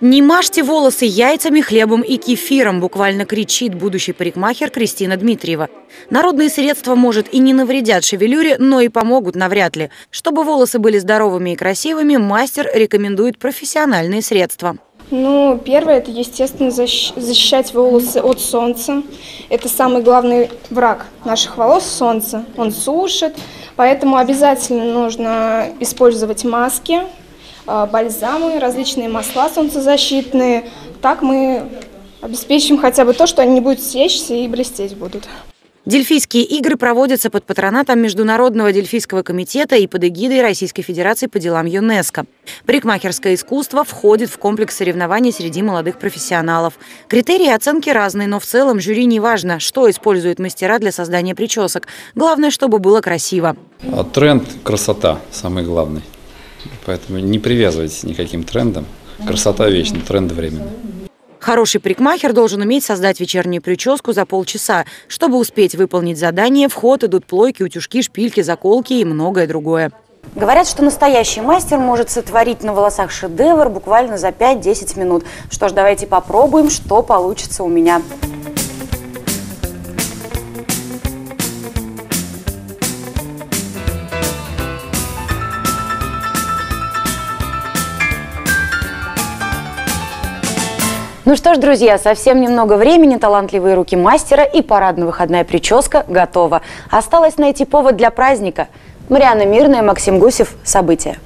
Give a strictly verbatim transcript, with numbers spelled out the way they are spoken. Не мажьте волосы яйцами, хлебом и кефиром, буквально кричит будущий парикмахер Кристина Дмитриева. Народные средства, может, и не навредят шевелюре, но и помогут навряд ли. Чтобы волосы были здоровыми и красивыми, мастер рекомендует профессиональные средства. Ну, первое, это, естественно, защищать волосы от солнца. Это самый главный враг наших волос – солнце. Он сушит, поэтому обязательно нужно использовать маски, бальзамы, различные масла солнцезащитные. Так мы обеспечим хотя бы то, что они не будут сечься и блестеть будут. Дельфийские игры проводятся под патронатом Международного дельфийского комитета и под эгидой Российской Федерации по делам ЮНЕСКО. Парикмахерское искусство входит в комплекс соревнований среди молодых профессионалов. Критерии оценки разные, но в целом жюри не важно, что используют мастера для создания причесок. Главное, чтобы было красиво. Тренд – красота, самый главный. Поэтому не привязывайтесь никаким трендам. Красота вечна, тренды временные. Хороший парикмахер должен уметь создать вечернюю прическу за полчаса. Чтобы успеть выполнить задание, в ход идут плойки, утюжки, шпильки, заколки и многое другое. Говорят, что настоящий мастер может сотворить на волосах шедевр буквально за пять-десять минут. Что ж, давайте попробуем, что получится у меня. Ну что ж, друзья, совсем немного времени, талантливые руки мастера и парадно-выходная прическа готова. Осталось найти повод для праздника. Марьяна Мирная, Максим Гусев. События.